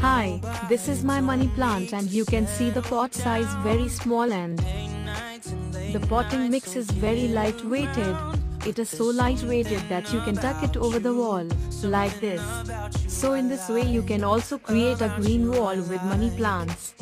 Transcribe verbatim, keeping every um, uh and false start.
Hi, this is my money plant and you can see the pot size very small and the potting mix is very lightweighted. It is so lightweighted that you can tuck it over the wall, like this. So in this way you can also create a green wall with money plants.